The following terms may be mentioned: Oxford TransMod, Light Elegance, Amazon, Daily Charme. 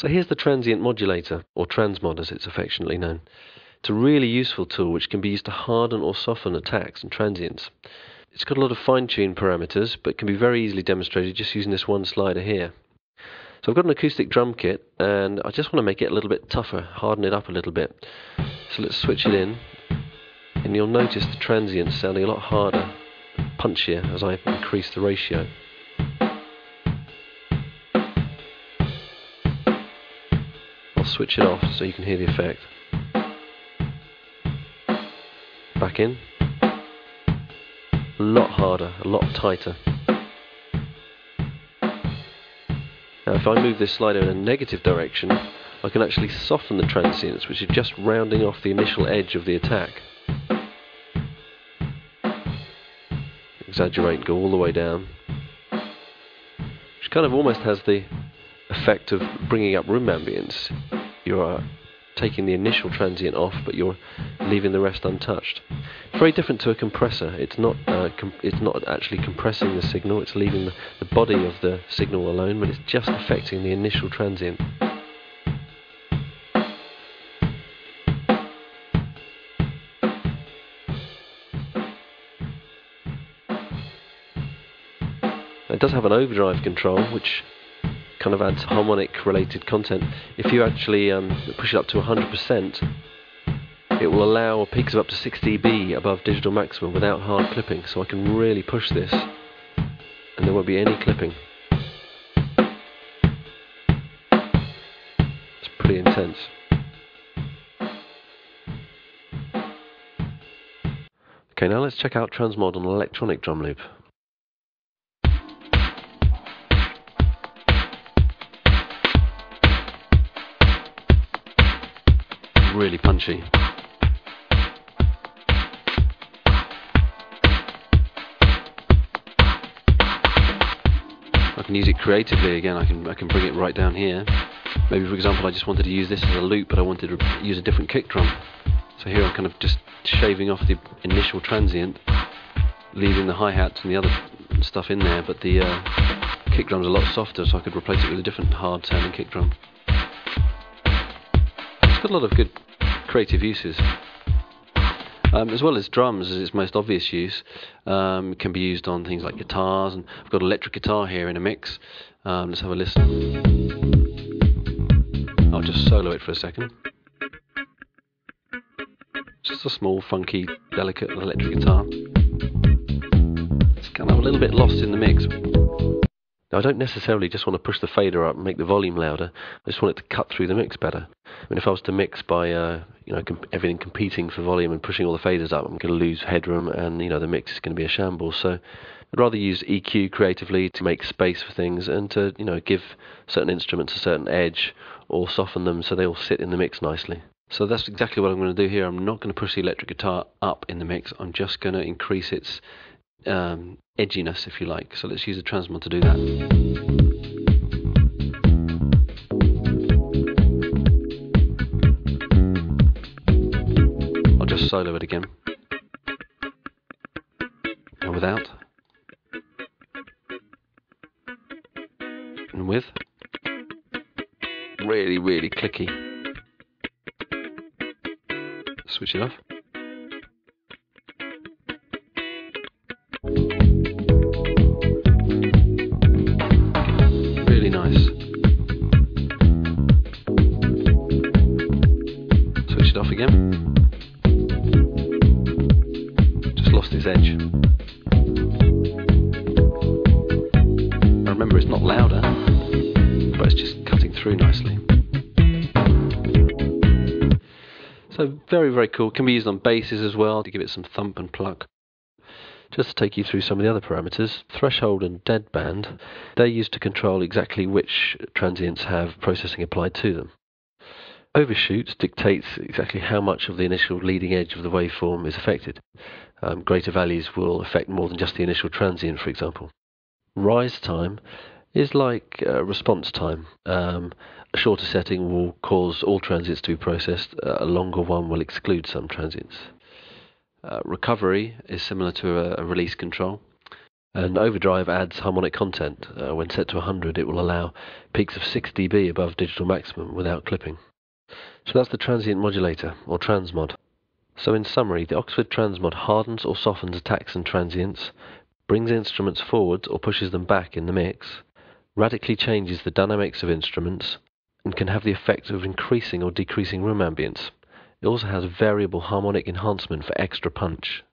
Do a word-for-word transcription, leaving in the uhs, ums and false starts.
So here's the transient modulator, or TransMod as it's affectionately known. It's a really useful tool which can be used to harden or soften attacks and transients. It's got a lot of fine-tuned parameters, but can be very easily demonstrated just using this one slider here. So I've got an acoustic drum kit, and I just want to make it a little bit tougher, harden it up a little bit. So let's switch it in, and you'll notice the transients sounding a lot harder, punchier, as I increase the ratio. I'll switch it off so you can hear the effect. Back in. A lot harder, a lot tighter. Now if I move this slider in a negative direction, I can actually soften the transients, which are just rounding off the initial edge of the attack. Exaggerate, go all the way down. Which kind of almost has the effect of bringing up room ambience. You are taking the initial transient off, but you're leaving the rest untouched. It's very different to a compressor. It's not uh, com it's not actually compressing the signal, it's leaving the, the body of the signal alone, but it's just affecting the initial transient. It does have an overdrive control, which kind of adds harmonic related content. If you actually um, push it up to one hundred percent, it will allow peaks of up to six D B above digital maximum without hard clipping, so I can really push this and there won't be any clipping. It's pretty intense. Okay, now let's check out TransMod on an electronic drum loop. Really punchy. I can use it creatively again. I can I can bring it right down here. Maybe, for example, I just wanted to use this as a loop, but I wanted to use a different kick drum. So here I'm kind of just shaving off the initial transient, leaving the hi-hats and the other stuff in there, but the uh, kick drum's a lot softer, so I could replace it with a different hard-sounding kick drum. It's got a lot of good creative uses. Um, as well as drums, as its most obvious use, um, can be used on things like guitars, and I've got electric guitar here in a mix. Um, let's have a listen. I'll just solo it for a second. Just a small, funky, delicate electric guitar. It's kind of a little bit lost in the mix. Now, I don't necessarily just want to push the fader up and make the volume louder. I just want it to cut through the mix better. I mean, if I was to mix by uh, you know, comp everything competing for volume and pushing all the faders up, I'm going to lose headroom, and you know the mix is going to be a shambles. So I'd rather use E Q creatively to make space for things and to you know give certain instruments a certain edge or soften them so they all sit in the mix nicely. So that's exactly what I'm going to do here. I'm not going to push the electric guitar up in the mix. I'm just going to increase its Um, edginess, if you like. So let's use the TransMod to do that. I'll just solo it again. And without. And with. Really, really clicky. Switch it off. Just lost its edge. And remember, it's not louder, but it's just cutting through nicely. So very, very cool. Can be used on basses as well to give it some thump and pluck. Just to take you through some of the other parameters, threshold and deadband, they're used to control exactly which transients have processing applied to them. Overshoot dictates exactly how much of the initial leading edge of the waveform is affected. Um, greater values will affect more than just the initial transient, for example. Rise time is like uh, response time. Um, a shorter setting will cause all transients to be processed, uh, a longer one will exclude some transients. Uh, recovery is similar to a, a release control. And overdrive adds harmonic content. Uh, when set to one hundred, it will allow peaks of six decibels above digital maximum without clipping. So that's the transient modulator, or TransMod. So in summary, the Oxford TransMod hardens or softens attacks and transients, brings instruments forwards or pushes them back in the mix, radically changes the dynamics of instruments, and can have the effect of increasing or decreasing room ambience. It also has variable harmonic enhancement for extra punch.